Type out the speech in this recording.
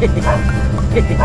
Hehehe.